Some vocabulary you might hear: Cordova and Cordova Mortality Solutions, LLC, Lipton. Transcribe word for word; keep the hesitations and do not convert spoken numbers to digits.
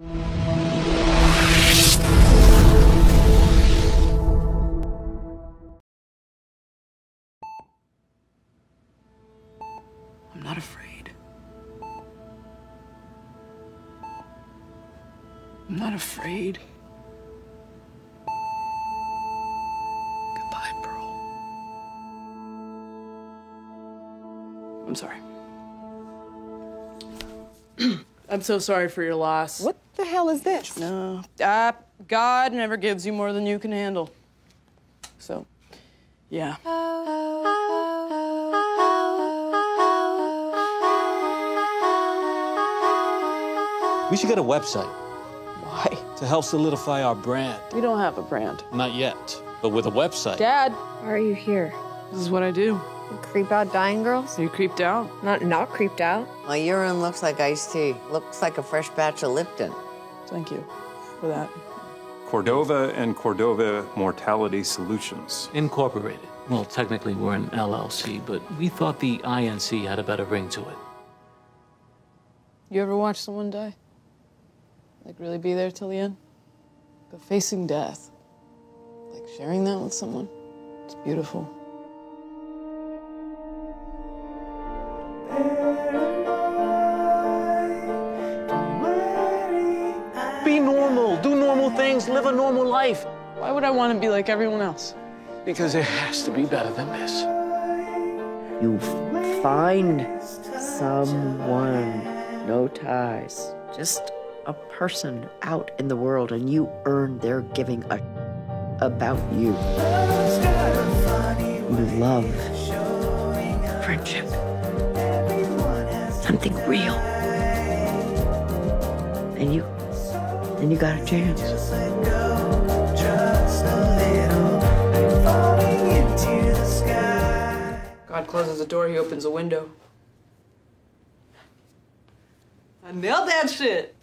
I'm not afraid. I'm not afraid. Goodbye, Pearl. I'm sorry. I'm so sorry for your loss. What the hell is this? No. Uh, God never gives you more than you can handle. So, yeah. We should get a website. Why? To help solidify our brand. We don't have a brand. Not yet, but with a website. Dad, why are you here? This is what I do. You creep out dying girls? You creeped out? Not not creeped out. My urine looks like iced tea. Looks like a fresh batch of Lipton. Thank you for that. Cordova and Cordova Mortality Solutions. Incorporated. Well, technically we're an L L C, but we thought the I N C had a better ring to it. You ever watch someone die? Like really be there till the end? But facing death, like sharing that with someone, it's beautiful. Be normal, do normal things, live a normal life. Why would I want to be like everyone else? Because it has to be better than this. You find someone, no ties, just a person out in the world, and you earn their giving a about you. Love, friendship, something real. And you And you got a chance. Just let go, just a little, and falling into the sky. God closes a door, he opens a window. I nailed that shit!